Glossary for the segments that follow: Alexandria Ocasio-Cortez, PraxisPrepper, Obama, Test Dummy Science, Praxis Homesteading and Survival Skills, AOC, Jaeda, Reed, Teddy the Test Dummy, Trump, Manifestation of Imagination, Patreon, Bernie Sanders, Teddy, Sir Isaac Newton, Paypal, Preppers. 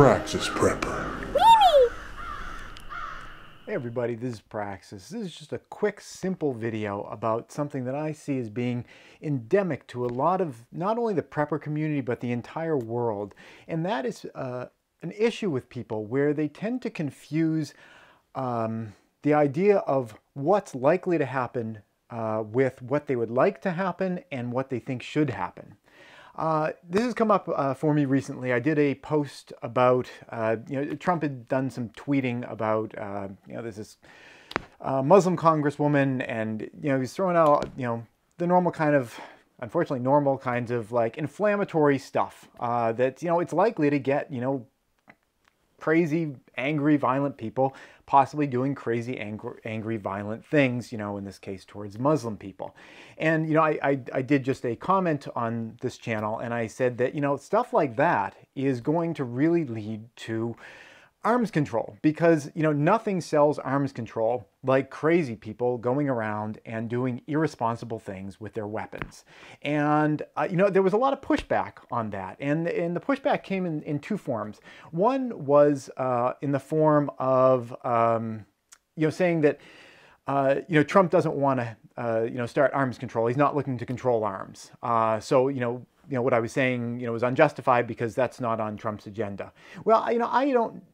Praxis Prepper. Hey everybody, this is Praxis. This is just a quick, simple video about something that I see as being endemic to a lot of, not only the prepper community, but the entire world. And that is an issue with people where they tend to confuse the idea of what's likely to happen with what they would like to happen and what they think should happen. This has come up for me recently. I did a post about, Trump had done some tweeting about, there's this Muslim congresswoman and, he's throwing out, the normal kind of, unfortunately, normal kinds of like inflammatory stuff that, it's likely to get, crazy, angry, violent people possibly doing crazy, angry, violent things, in this case towards Muslim people. And, I did just a comment on this channel and I said that, stuff like that is going to really lead to arms control because, nothing sells arms control like crazy people going around and doing irresponsible things with their weapons. And, there was a lot of pushback on that. And the pushback came in two forms. One was in the form of, saying that, Trump doesn't want to, start arms control. He's not looking to control arms. So, what I was saying, was unjustified because that's not on Trump's agenda. Well, I don't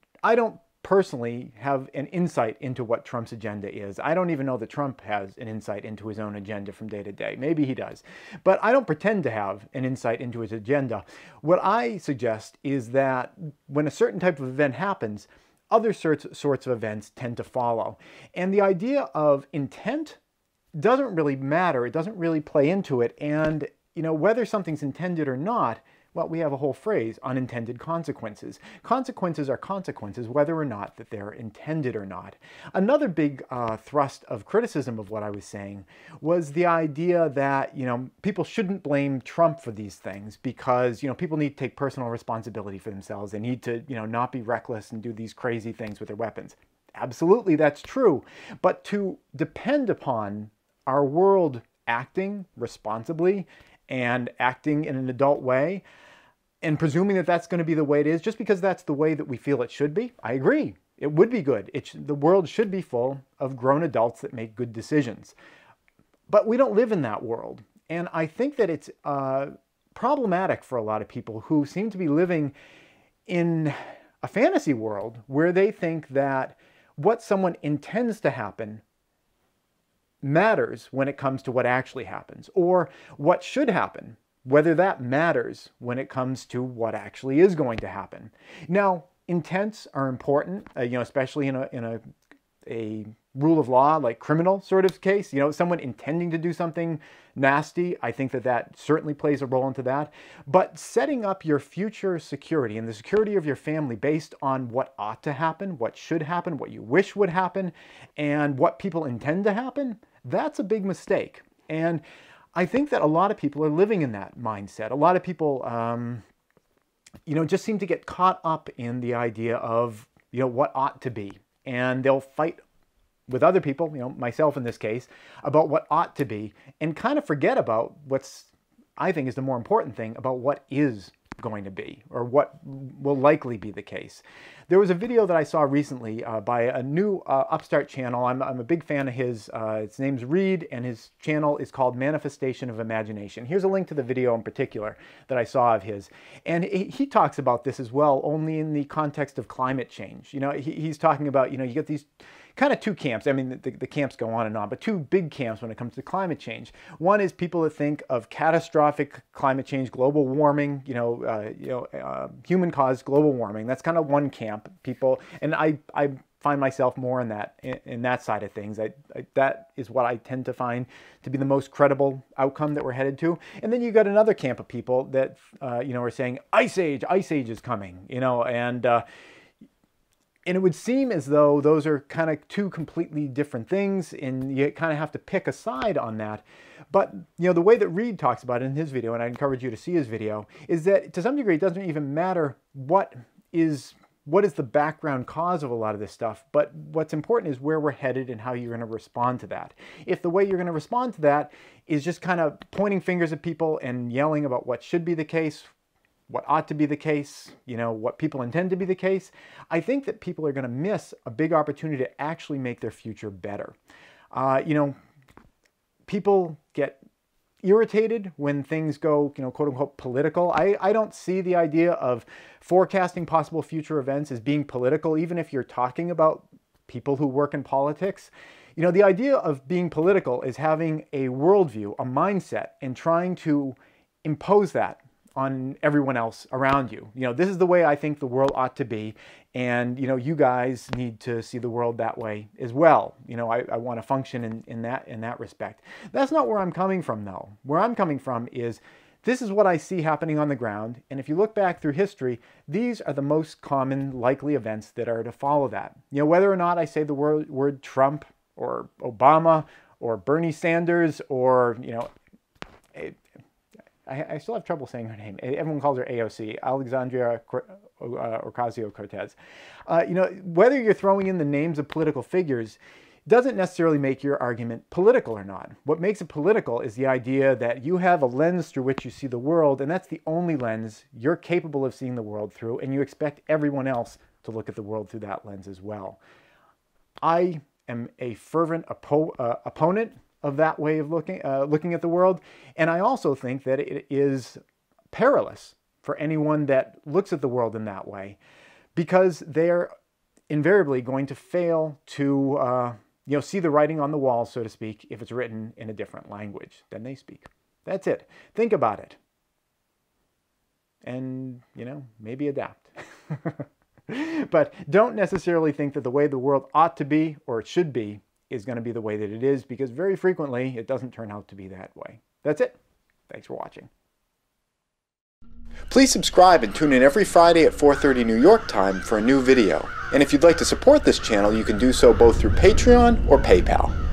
personally have an insight into what Trump's agenda is. I don't even know that Trump has an insight into his own agenda from day to day. Maybe he does, but I don't pretend to have an insight into his agenda. What I suggest is that when a certain type of event happens, other sorts of events tend to follow. And the idea of intent doesn't really matter. It doesn't really play into it. And whether something's intended or not, well, we have a whole phrase, unintended consequences. Consequences are consequences, whether or not that they're intended or not. Another big thrust of criticism of what I was saying was the idea that, people shouldn't blame Trump for these things because, people need to take personal responsibility for themselves. They need to, not be reckless and do these crazy things with their weapons. Absolutely, that's true. But to depend upon our world acting responsibly and acting in an adult way, and presuming that that's going to be the way it is, just because that's the way that we feel it should be, I agree. It would be good. The world should be full of grown adults that make good decisions. But we don't live in that world. And I think that it's problematic for a lot of people who seem to be living in a fantasy world where they think that what someone intends to happen matters when it comes to what actually happens, or what should happen, whether that matters when it comes to what actually is going to happen. Now, intents are important, especially in a rule of law, like criminal sort of case, someone intending to do something nasty. I think that certainly plays a role into that. But setting up your future security and the security of your family based on what ought to happen, what should happen, what you wish would happen, and what people intend to happen, that's a big mistake. And I think that a lot of people are living in that mindset. A lot of people, just seem to get caught up in the idea of, what ought to be. And they'll fight with other people, myself in this case, about what ought to be, and kind of forget about what's, I think, is the more important thing, about what is going to be, or what will likely be the case. There was a video that I saw recently by a new upstart channel. I'm a big fan of his. His name's Reed, and his channel is called Manifestation of Imagination. Here's a link to the video in particular that I saw of his. And he talks about this as well, only in the context of climate change. He's talking about, you get these kind of two camps. I mean, the camps go on and on, but two big camps when it comes to climate change. One is people that think of catastrophic climate change, global warming, human-caused global warming. That's kind of one camp, people, and I find myself more in that side of things. That is what I tend to find to be the most credible outcome that we're headed to. And then you got another camp of people that are saying ice age is coming, and it would seem as though those are kind of two completely different things, and you kind of have to pick a side on that. But, the way that Reed talks about it in his video, and I encourage you to see his video, is that to some degree it doesn't even matter what is the background cause of a lot of this stuff, but what's important is where we're headed and how you're going to respond to that. If the way you're going to respond to that is just kind of pointing fingers at people and yelling about what should be the case, what ought to be the case, you know, what people intend to be the case, I think that people are going to miss a big opportunity to actually make their future better. You know, people get irritated when things go, you know, quote unquote political. I don't see the idea of forecasting possible future events as being political, even if you're talking about people who work in politics. You know, the idea of being political is having a worldview, a mindset, and trying to impose that on everyone else around you. You know, this is the way I think the world ought to be, and, you know, you guys need to see the world that way as well. You know, I want to function in that respect. That's not where I'm coming from, though. Where I'm coming from is, this is what I see happening on the ground, and if you look back through history, these are the most common likely events that are to follow that. You know, whether or not I say the word Trump, or Obama, or Bernie Sanders, or, you know, I still have trouble saying her name. Everyone calls her AOC, Alexandria Ocasio-Cortez. You know, whether you're throwing in the names of political figures doesn't necessarily make your argument political or not. What makes it political is the idea that you have a lens through which you see the world, and that's the only lens you're capable of seeing the world through, and you expect everyone else to look at the world through that lens as well. I am a fervent opponent of that way of looking at the world, and I also think that it is perilous for anyone that looks at the world in that way, because they're invariably going to fail to you know, see the writing on the wall, so to speak, if it's written in a different language than they speak. That's it. Think about it, and, you know, maybe adapt. But don't necessarily think that the way the world ought to be, or it should be, is going to be the way that it is, because very frequently it doesn't turn out to be that way. That's it. Thanks for watching. Please subscribe and tune in every Friday at 4:30 New York time for a new video. And if you'd like to support this channel, you can do so both through Patreon or PayPal.